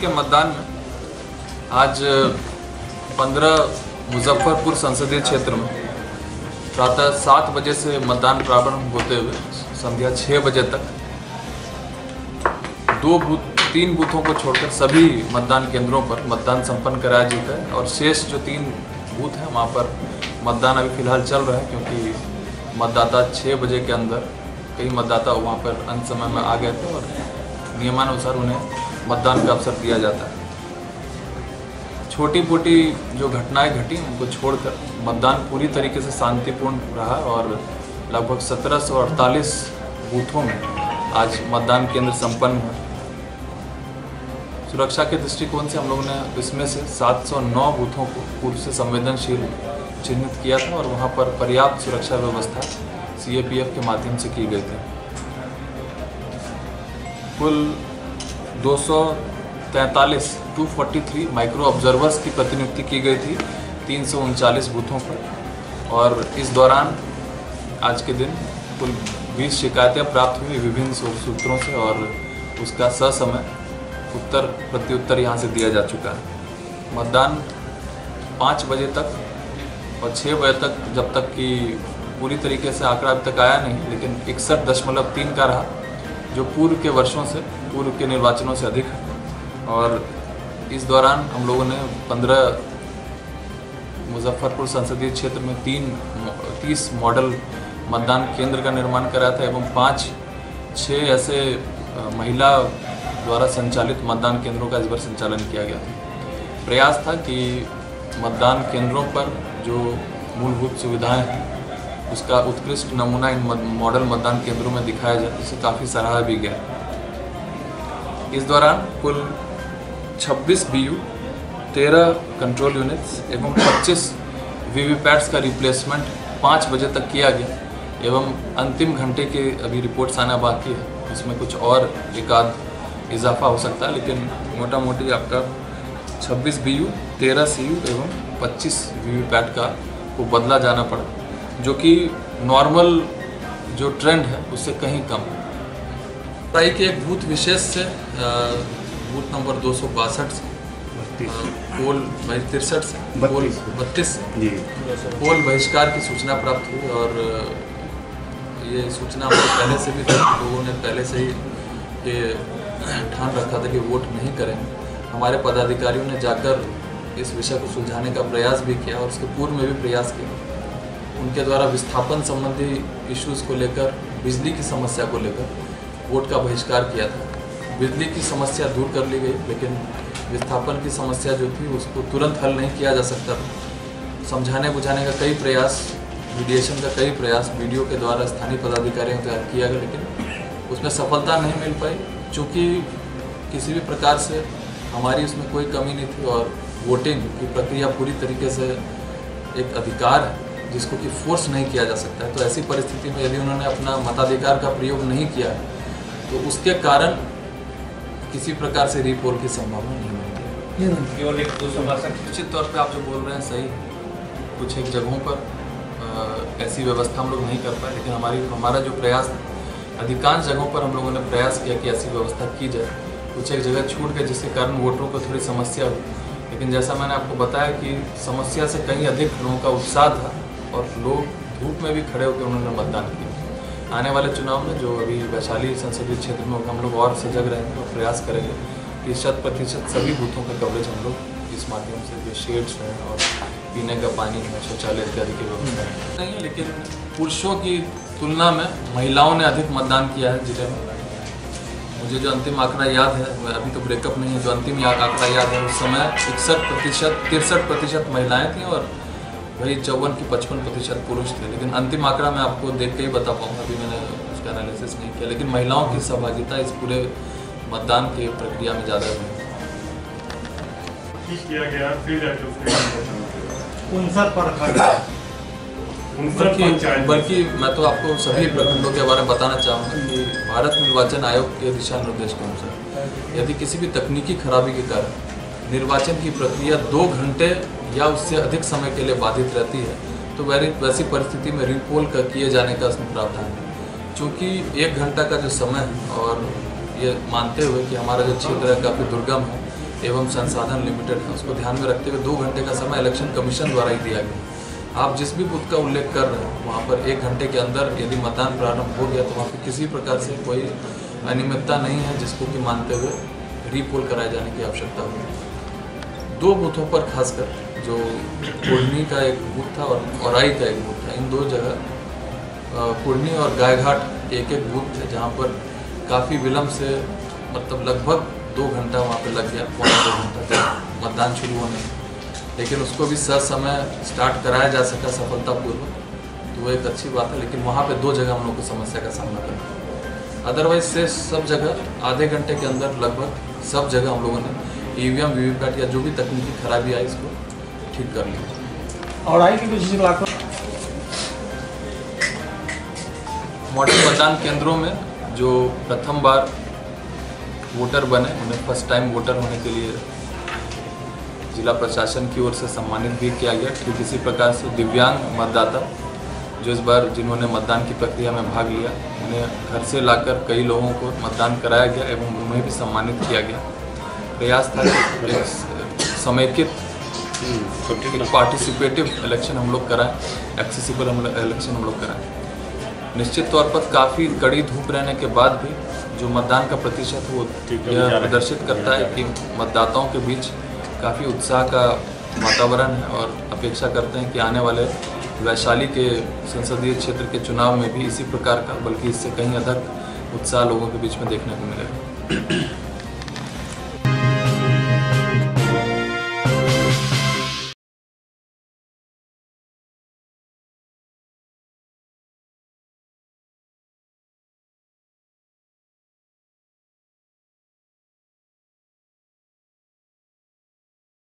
के मतदान में आज 15 मुजफ्फरपुर संसदीय क्षेत्र में प्रातः 7 बजे से मतदान प्रारंभ होते हुए संध्या 6 बजे तक 3 बूथों को छोड़कर सभी मतदान केंद्रों पर मतदान संपन्न कराया जाता है और शेष जो 3 बूथ हैं वहाँ पर मतदान अभी फिलहाल चल रहा है, क्योंकि मतदाता 6 बजे के अंदर कई मतदाता वहाँ पर अंत समय में आ गए थे और नियमानुसार उन्हें मतदान का अवसर दिया जाता है। छोटी मोटी जो घटनाएं घटी उनको छोड़कर मतदान पूरी तरीके से शांतिपूर्ण रहा और लगभग 1748 बूथों में आज मतदान केंद्र संपन्न हुआ। सुरक्षा के दृष्टिकोण से हम लोगों ने इसमें से 709 बूथों को पूर्व से संवेदनशील चिन्हित किया था और वहां पर पर्याप्त सुरक्षा व्यवस्था सीआरपीएफ के माध्यम से की गई थी। कुल 243 माइक्रो ऑब्जर्वर्स की प्रतिनियुक्ति की गई थी 339 बूथों पर और इस दौरान आज के दिन कुल 20 शिकायतें प्राप्त हुई विभिन्न सूत्रों से और उसका ससमय उत्तर प्रत्युत्तर यहाँ से दिया जा चुका है। मतदान 5 बजे तक और 6 बजे तक, जब तक कि पूरी तरीके से आंकड़ा अभी तक आया नहीं, लेकिन 61.3 का रहा जो पूर्व के वर्षों से, पूर्व के निर्वाचनों से अधिक है। और इस दौरान हम लोगों ने 15 मुजफ्फरपुर संसदीय क्षेत्र में 30 मॉडल मतदान केंद्र का निर्माण कराया था एवं 5-6 ऐसे महिला द्वारा संचालित मतदान केंद्रों का इस बार संचालन किया गया था। प्रयास था कि मतदान केंद्रों पर जो मूलभूत सुविधाएं हैं उसका उत्कृष्ट नमूना इन मॉडल मतदान केंद्रों में दिखाया जाए, जिसे काफ़ी सराहा भी गया। इस दौरान कुल 26 BU, 13 कंट्रोल यूनिट्स एवं 25 वीवीपैट्स का रिप्लेसमेंट 5 बजे तक किया गया एवं अंतिम घंटे के अभी रिपोर्ट्स आना बाकी है, इसमें कुछ और एकाध इजाफा हो सकता है, लेकिन मोटा मोटी आपका 26 BU, 13 CU एवं 25 वीवीपैट का को बदला जाना पड़ा, जो कि नॉर्मल जो ट्रेंड है उससे कहीं कम है। औराई के एक बूथ विशेष से बूथ नंबर 262 से पोल 63 से पोल 32 से पोल बहिष्कार की सूचना प्राप्त हुई और ये सूचना पहले से भी लोगों ने पहले से ही ठान रखा था कि वोट नहीं करेंगे। हमारे पदाधिकारियों ने जाकर इस विषय को सुलझाने का प्रयास भी किया और उसके पूर्व में भी प्रयास किया। उनके द्वारा विस्थापन संबंधी इश्यूज़ को लेकर, बिजली की समस्या को लेकर वोट का बहिष्कार किया था। बिजली की समस्या दूर कर ली गई, लेकिन विस्थापन की समस्या जो थी उसको तुरंत हल नहीं किया जा सकता था। समझाने बुझाने का कई प्रयास, मीडिएशन का कई प्रयास BDO के द्वारा स्थानीय पदाधिकारियों के द्वारा किया गया, लेकिन उसमें सफलता नहीं मिल पाई। चूँकि किसी भी प्रकार से हमारी उसमें कोई कमी नहीं थी और वोटिंग की प्रक्रिया पूरी तरीके से एक अधिकार है जिसको कि फोर्स नहीं किया जा सकता है, तो ऐसी परिस्थिति में यदि उन्होंने अपना मताधिकार का प्रयोग नहीं किया तो उसके कारण किसी प्रकार से रीपोल की संभावना नहीं होगी। निश्चित तौर पर आप जो बोल रहे हैं सही, कुछ एक जगहों पर ऐसी व्यवस्था हम लोग नहीं कर पाए, लेकिन हमारा जो प्रयास, अधिकांश जगहों पर हम लोगों ने प्रयास किया कि ऐसी व्यवस्था की जाए। कुछ एक जगह छूट गई जिसके कारण वोटरों को थोड़ी समस्या हुई, लेकिन जैसा मैंने आपको बताया कि समस्या से कहीं अधिक लोगों का उत्साह था और लोग धूप में भी खड़े होकर उन्होंने मतदान किया। आने वाले चुनाव में जो अभी वैशाली संसदीय क्षेत्र में हम लोग और सजग रहेंगे और प्रयास करेंगे कि 100% सभी बूथों का कवरेज हम लोग इस माध्यम से, जो शेड्स हैं और पीने का पानी है, शौचालय इत्यादि की व्यवस्था नहीं है। लेकिन पुरुषों की तुलना में महिलाओं ने अधिक मतदान किया है जिले में। मुझे जो अंतिम आंकड़ा याद है, अभी तो ब्रेकअप नहीं है, जो अंतिम आंकड़ा याद है उस समय 63% महिलाएं थीं और वही 54 की 55% पुरुष थे, लेकिन अंतिम आंकड़ा मैं आपको देख के ही बता पाऊँगा, अभी मैंने उसका एनालिसिस नहीं किया। लेकिन महिलाओं की सहभागिता इस पूरे मतदान की प्रक्रिया में ज़्यादा है। 59 बल्कि मैं तो आपको सभी प्रखंडों के बारे में बताना चाहूँगा कि भारत निर्वाचन आयोग के दिशा निर्देश के अनुसार यदि किसी भी तकनीकी खराबी के कारण निर्वाचन की प्रक्रिया 2 घंटे या उससे अधिक समय के लिए बाधित रहती है तो वैसी परिस्थिति में रीपोल किए जाने का उसमें प्रावधान है। चूँकि 1 घंटा का जो समय है और ये मानते हुए कि हमारा जो क्षेत्र है काफ़ी दुर्गम है, एवं संसाधन लिमिटेड है, उसको ध्यान में रखते हुए 2 घंटे का समय इलेक्शन कमीशन द्वारा ही दिया गया। आप जिस भी बूथ का उल्लेख कर रहे हैं वहाँ पर 1 घंटे के अंदर यदि मतदान प्रारंभ हो गया तो वहाँ पर किसी प्रकार से कोई अनियमितता नहीं है जिसको कि मानते हुए रीपोल कराए जाने की आवश्यकता होगी। 2 बूथों पर खासकर जो पूर्णी का एक बूथ था और औराई का एक बूथ था, इन 2 जगह पूर्णी और गायघाट एक बूथ थे जहाँ पर काफ़ी विलम्ब से मतलब लगभग 2 घंटा वहाँ पे लग गया, 1.5 घंटा तक मतदान शुरू होने, लेकिन उसको भी ससमय स्टार्ट कराया जा सका सफलतापूर्वक, तो वो एक अच्छी बात है। लेकिन वहाँ पे 2 जगह हम लोग को समस्या का सामना करना, अदरवाइज से सब जगह आधे घंटे के अंदर लगभग सब जगह हम लोगों ने EVM VVPAT या जो भी तकनीकी खराबी आई इसको ठीक कर लिया। और आई की कुछ इलाकों मॉडल मतदान केंद्रों में जो प्रथम बार वोटर बने उन्हें फर्स्ट टाइम वोटर होने के लिए जिला प्रशासन की ओर से सम्मानित भी किया गया। ठीक इसी प्रकार से दिव्यांग मतदाता जो इस बार जिन्होंने मतदान की प्रक्रिया में भाग लिया उन्हें घर से लाकर कई लोगों को मतदान कराया गया एवं उन्हें भी सम्मानित किया गया। प्रयास था कि एक समेकित पार्टिसिपेटिव इलेक्शन हम लोग कराएं, एक्सेसिबल इलेक्शन हम लोग कराएं। निश्चित तौर पर काफ़ी कड़ी धूप रहने के बाद भी जो मतदान का प्रतिशत वो यह प्रदर्शित करता है कि मतदाताओं के बीच काफ़ी उत्साह का वातावरण है और अपेक्षा करते हैं कि आने वाले वैशाली के संसदीय क्षेत्र के चुनाव में भी इसी प्रकार का बल्कि इससे कहीं अधिक उत्साह लोगों के बीच में देखने को मिलेगा।